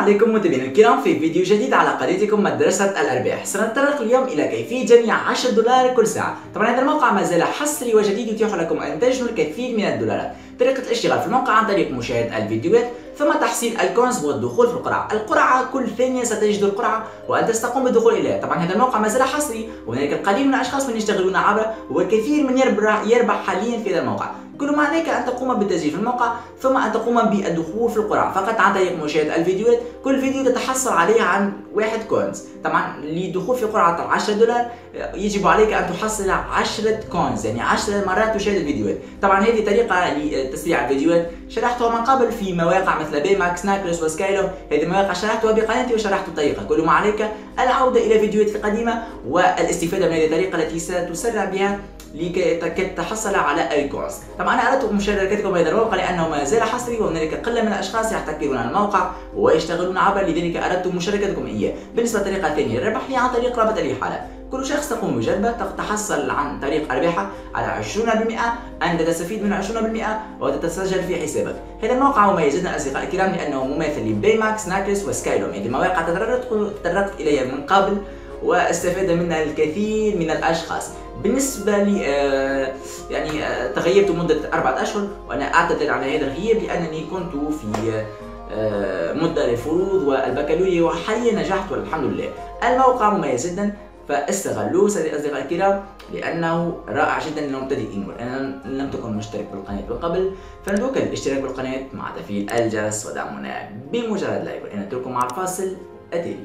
عليكم متابعينا الكرام في فيديو جديد على قناتكم مدرسة الأرباح. سنتطرق اليوم إلى كيفية جني 10 دولار كل ساعة. طبعا هذا الموقع ما زال حصري وجديد، يتيح لكم أن تجنوا الكثير من الدولارات. طريقة الاشتغال في الموقع عن طريق مشاهدة الفيديوهات ثم تحصيل الكونز والدخول في القرعة كل ثانية ستجد القرعة وأنت ستقوم بالدخول إليها. طبعا هذا الموقع ما زال حصري وهناك القليل من الأشخاص من يشتغلون عبره والكثير من يربح حاليا في هذا الموقع. كل ما عليك أن تقوم بالتسجيل في الموقع ثم أن تقوم بالدخول في القرعة فقط عن طريق مشاهدة الفيديوهات. كل فيديو تتحصل عليه عن 1 كونز. طبعا للدخول في قرعة 10 دولار يجب عليك أن تحصل 10 كونز، يعني 10 مرات تشاهد الفيديوهات. طبعا هذه طريقة لتسريع الفيديوهات شرحتها من قبل في مواقع مثل بيماكس، ناكلس وسكايلو. هذه المواقع شرحتها بقناتي وشرحت الطريقة. كل ما عليك العودة إلى فيديوهات قديمة والاستفادة من هذه الطريقة التي ستسرع بها لكي تحصل على الكورس. طبعا انا اردت مشاركتكم بهذا الموقع لانه ما زال حصري وهناك قله من الاشخاص يحتكرون على الموقع ويشتغلون عبر، لذلك اردت مشاركتكم اياه. بالنسبه لطريقه ثانيه للربح هي عن طريق رابط الحاله. كل شخص تقوم بجذبه تحصل عن طريق ارباحه على 20%، انت تستفيد من 20% وتتسجل في حسابك. هذا الموقع مميز جدا اصدقائي الكرام لانه مماثل لبيماكس، ناكلس وسكايلوم. هذه المواقع تطرقت اليها من قبل واستفاد منها الكثير من الاشخاص. بالنسبه لي تغيبت مده 4 أشهر وانا اعتذر على هذا الغياب لانني كنت في مده الفروض والبكالوريا وحاليا نجحت والحمد لله. الموقع مميز جدا فاستغلوه اصدقائي الكرام لانه رائع جدا للمبتدئين. وانا لم تكن مشترك بالقناه من قبل فندعوك للاشتراك بالقناه مع تفعيل الجرس ودعمنا بمجرد لايك، وانا اترككم مع الفاصل التالي.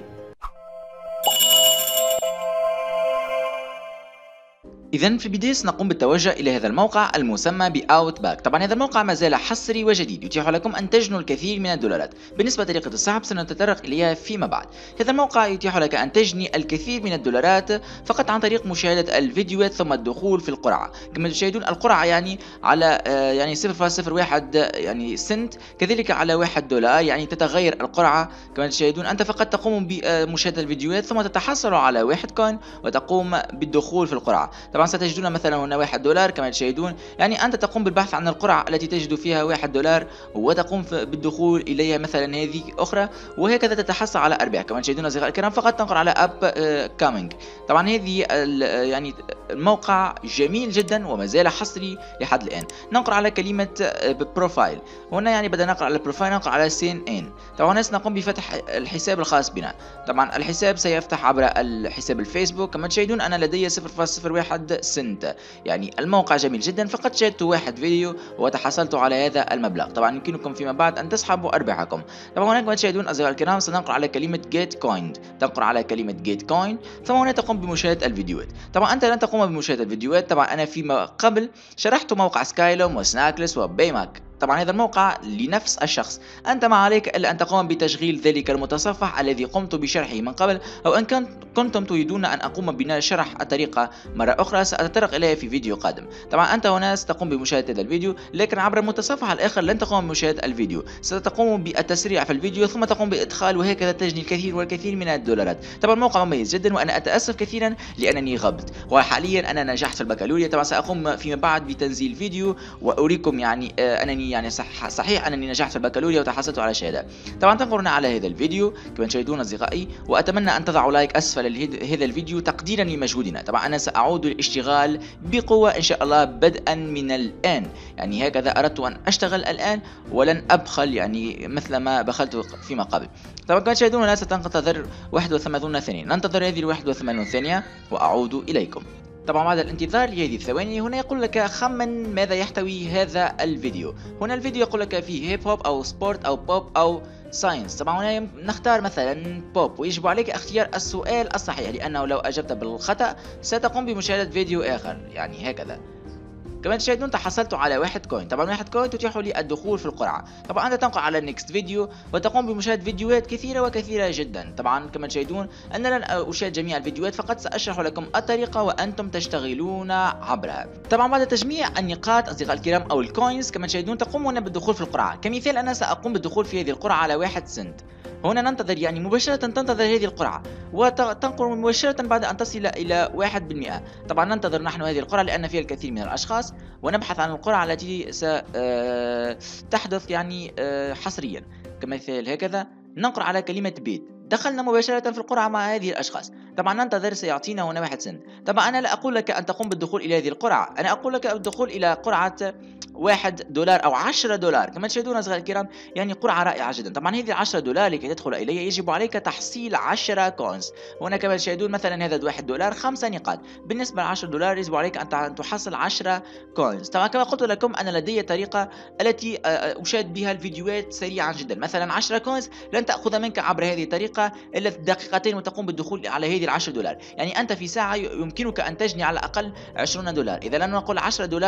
إذا في البداية سنقوم بالتوجه إلى هذا الموقع المسمى بأوتباك. طبعا هذا الموقع ما زال حصري وجديد، يتيح لكم أن تجنوا الكثير من الدولارات. بالنسبة لطريقة السحب سنتطرق إليها فيما بعد. هذا الموقع يتيح لك أن تجني الكثير من الدولارات فقط عن طريق مشاهدة الفيديوهات ثم الدخول في القرعة. كما تشاهدون القرعة على 0.01 سنت، كذلك على 1 دولار. تتغير القرعة كما تشاهدون. أنت فقط تقوم بمشاهدة الفيديوهات ثم تتحصل على 1 كوين وتقوم بالدخول في القرعة. طبعا ستجدون مثلا هنا 1 دولار كما تشاهدون. أنت تقوم بالبحث عن القرعة التي تجد فيها 1 دولار وتقوم بالدخول إليها مثلا هذه أخرى، وهكذا تتحصل على أرباح كما تشاهدون أصدقائي الكرام. فقط تنقر على أب كامينج. طبعا هذه الموقع جميل جدا وما زال حصري لحد الآن. ننقر على كلمة بروفايل. هنا بدأ نقرأ على البروفايل، ننقر على سين إن. طبعا سنقوم بفتح الحساب الخاص بنا. طبعا الحساب سيفتح عبر الحساب الفيسبوك كما تشاهدون. أنا لدي 0.01 سنت. الموقع جميل جدا. فقط شاهدت 1 فيديو وتحصلت على هذا المبلغ. طبعا يمكنكم فيما بعد ان تسحبوا ارباحكم. طبعا هناك ما تشاهدون اصدقائي الكرام سننقر على كلمه GetCoin. تنقر على كلمه GetCoin ثم هنا تقوم بمشاهده الفيديوهات. طبعا انت لن تقوم بمشاهده الفيديوهات. طبعا انا فيما قبل شرحت موقع سكايلوم وسناكلس وبيماك. طبعا هذا الموقع لنفس الشخص. أنت ما عليك إلا أن تقوم بتشغيل ذلك المتصفح الذي قمت بشرحه من قبل، أو إن كنتم تريدون أن أقوم ببناء شرح الطريقة مرة أخرى سأتطرق إليها في فيديو قادم. طبعا أنت هنا ستقوم بمشاهدة هذا الفيديو، لكن عبر المتصفح الآخر لن تقوم بمشاهدة الفيديو. ستقوم بالتسريع في الفيديو ثم تقوم بإدخال، وهكذا تجني الكثير والكثير من الدولارات. طبعا الموقع مميز جدا وأنا أتأسف كثيرا لأنني غبت، وحاليا أنا نجحت في البكالوريا. طبعا سأقوم فيما بعد بتنزيل فيديو وأريكم أنني صحيح أنني نجحت في البكالوريا وتحصلت على شهادة. طبعا تنقرنا على هذا الفيديو كما تشاهدون أصدقائي، وأتمنى أن تضعوا لايك أسفل هذا الفيديو تقديرا لمجهودنا. طبعا أنا سأعود للاشتغال بقوة إن شاء الله بدءا من الآن. هكذا أردت أن أشتغل الآن ولن أبخل مثل ما بخلت فيما قبل. طبعا كما تشاهدون الآن ستنتظر 81 ثانية. ننتظر هذه 81 ثانية وأعود إليكم. طبعا بعد الانتظار لهذه الثواني هنا يقول لك خمن ماذا يحتوي هذا الفيديو. هنا الفيديو يقول لك فيه هيب هوب أو سبورت أو بوب أو ساينس. طبعا هنا نختار مثلا بوب، ويجب عليك اختيار السؤال الصحيح لأنه لو أجبت بالخطأ ستقوم بمشاهدة فيديو آخر. هكذا كما تشاهدون تحصلت على 1 كوين. طبعا 1 كوين تتيح لي الدخول في القرعة. طبعا انت تنقل على نيكست فيديو وتقوم بمشاهدة فيديوهات كثيرة وكثيرة جدا. طبعا كما تشاهدون انا لن اشاهد جميع الفيديوهات، فقط ساشرح لكم الطريقة وانتم تشتغلون عبرها. طبعا بعد تجميع النقاط اصدقائي الكرام او الكوينز كما تشاهدون تقومون بالدخول في القرعة. كمثال انا ساقوم بالدخول في هذه القرعة على 1 سنت. هنا ننتظر مباشرة تنتظر هذه القرعة وتنقر مباشرة بعد أن تصل إلى 1%. طبعا ننتظر نحن هذه القرعة لأن فيها الكثير من الأشخاص، ونبحث عن القرعة التي ستحدث حصريا كمثال هكذا. ننقر على كلمة بيت. دخلنا مباشرة في القرعة مع هذه الأشخاص. طبعا ننتظر سيعطينا هنا 1 سنت. طبعا أنا لا أقول لك أن تقوم بالدخول إلى هذه القرعة، أنا أقول لك الدخول إلى قرعة $1 أو $10 كما تشاهدون أصدقائي الكرام، يعني قرعة رائعة جدا. طبعا هذه $10 لكي تدخل إليها يجب عليك تحصيل 10 كوينز. هنا كما تشاهدون مثلا هذا $1 5 نقاط، بالنسبة ل$10 يجب عليك أن تحصل 10 كوينز. طبعا كما قلت لكم أنا لدي طريقة التي أشاهد بها الفيديوهات سريعا جدا. مثلا 10 كوينز لن تأخذ منك عبر هذه الطريقة إلا دقيقتين وتقوم بالدخول على هذه $10. يعني أنت في ساعة يمكنك أن تجني على الأقل $20. إذا لم نقل $10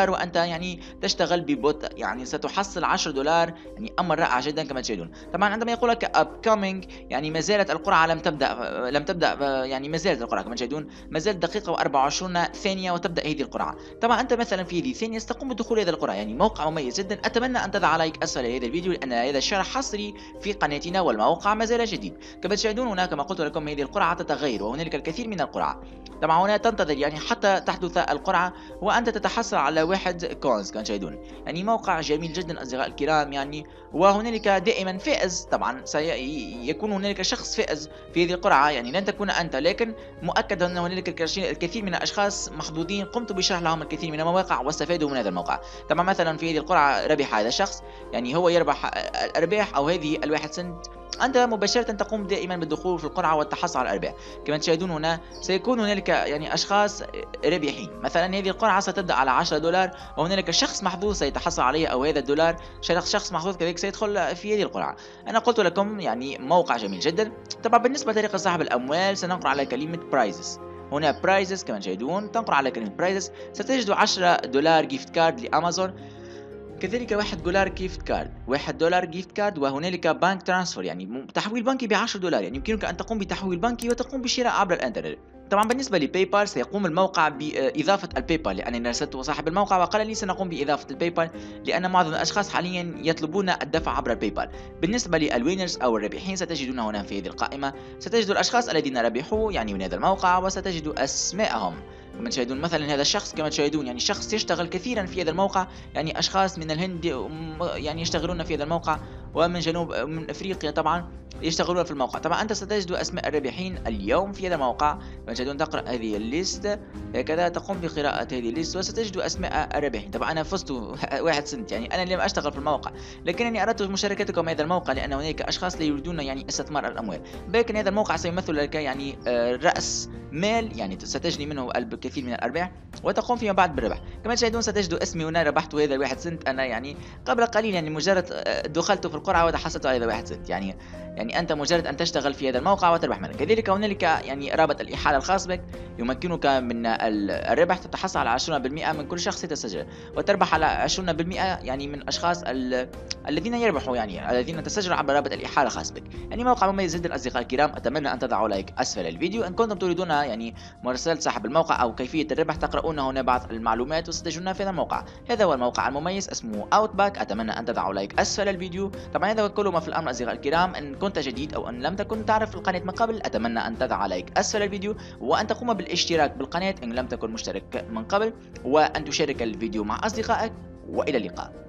وأنت يعني تشتغل ببطء، يعني ستحصل $10، يعني امر رائع جدا كما تشاهدون. طبعا عندما يقول لك upcoming يعني ما زالت القرعه لم تبدا، يعني ما زالت القرعه كما تشاهدون، ما زالت دقيقه و24 ثانيه وتبدا هذه القرعه. طبعا انت مثلا في هذه الثانيه ستقوم بدخول هذه القرعه، يعني موقع مميز جدا. اتمنى ان تضع لايك اسفل هذا الفيديو لان هذا الشرح حصري في قناتنا والموقع ما زال جديد. كما تشاهدون هنا كما قلت لكم هذه القرعه تتغير وهنالك الكثير من القرعه. طبعا هنا تنتظر يعني حتى تحدث القرعه وانت تتحصل على 1 كوينز كما تشاهدون. يعني موقع جميل جدا أصدقائي الكرام، يعني وهنالك دائما فائز. طبعا سيكون هنالك شخص فائز في هذه القرعة، يعني لن تكون أنت، لكن مؤكد أن هنالك الكثير من الأشخاص محظوظين قمت بشرح لهم الكثير من المواقع واستفادوا من هذا الموقع. طبعا مثلا في هذه القرعة ربح هذا الشخص، يعني هو يربح الأرباح أو هذه ال1 سنت. أنت مباشرة تقوم دائما بالدخول في القرعة والتحصل على الأرباح. كما تشاهدون هنا سيكون هنالك يعني أشخاص رابحين. مثلا هذه القرعة ستبدأ على $10 وهنالك شخص محظوظ سيتحصل عليه أو هذا $1 شخص محظوظ كذلك سيدخل في هذه القرعة. أنا قلت لكم يعني موقع جميل جدا. طبعا بالنسبة لطريقة سحب الأموال سننقر على كلمة برايزز. هنا برايزز كما تشاهدون تنقر على كلمة برايزز ستجد $10 جيفت كارد لأمازون، كذلك $1 جيفت كارد، $1 جيفت كارد، وهنالك بانك ترانسفير يعني تحويل بنكي $10. يعني يمكنك أن تقوم بتحويل بنكي وتقوم بشراء عبر الإنترنت. طبعا بالنسبة لباي بال سيقوم الموقع بإضافة الباي بال لأنني راسلت صاحب الموقع وقال لي سنقوم بإضافة الباي بال لأن معظم الأشخاص حاليا يطلبون الدفع عبر الباي بال. بالنسبة للوينرز أو الرابحين ستجدون هنا في هذه القائمة، ستجد الأشخاص الذين ربحوا يعني من هذا الموقع وستجد أسمائهم كما تشاهدون. مثلا هذا الشخص كما تشاهدون يعني شخص يشتغل كثيرا في هذا الموقع، يعني أشخاص من الهند يعني يشتغلون في هذا الموقع ومن جنوب من أفريقيا طبعا يشتغلون في الموقع. طبعا أنت ستجد أسماء الرابحين اليوم في هذا الموقع كما تشاهدون. تقرأ هذه الليست هكذا، تقوم بقراءة هذه الليست وستجد أسماء الرابحين. طبعا أنا فزت 1 سنت، يعني أنا لم أشتغل في الموقع لكنني أردت مشاركتكم هذا الموقع لأن هناك أشخاص لا يريدون يعني استثمار الأموال، لكن هذا الموقع سيمثل لك يعني رأس مال، يعني ستجني منه الكثير من الأرباح وتقوم فيما بعد بالربح. كما تشاهدون ستجد اسمي هنا، ربحت هذا ال1 سنت أنا يعني قبل قليل، يعني مجرد دخلت في القرعة وتحصلت على هذا ال1 سنت. يعني أنت مجرد أن تشتغل في هذا الموقع وتربح منه. كذلك هنالك يعني رابط الإحالة الخاص بك يمكنك من الربح، تتحصل على 20% من كل شخص تسجل وتربح على 20% يعني من الأشخاص الذين يربحوا، يعني الذين تسجلوا عبر رابط الإحالة الخاص بك. يعني موقع مميز جدا أصدقائي الكرام. أتمنى أن تضعوا لايك أسفل الفيديو. إن كنتم تريدون يعني مراسلة صاحب الموقع أو كيفية الربح تقرؤون هنا بعض المعلومات وستجدونها في هذا الموقع. هذا هو الموقع المميز اسمه Outback. أتمنى أن تضعوا لايك أسفل الفيديو. طبعا هذا كل ما في الأمر أصدقائي الكرام. إن كنت جديد أو أن لم تكن تعرف القناة من قبل أتمنى أن تضع لايك أسفل الفيديو وأن تقوم بالاشتراك بالقناة إن لم تكن مشترك من قبل وأن تشارك الفيديو مع أصدقائك. وإلى اللقاء.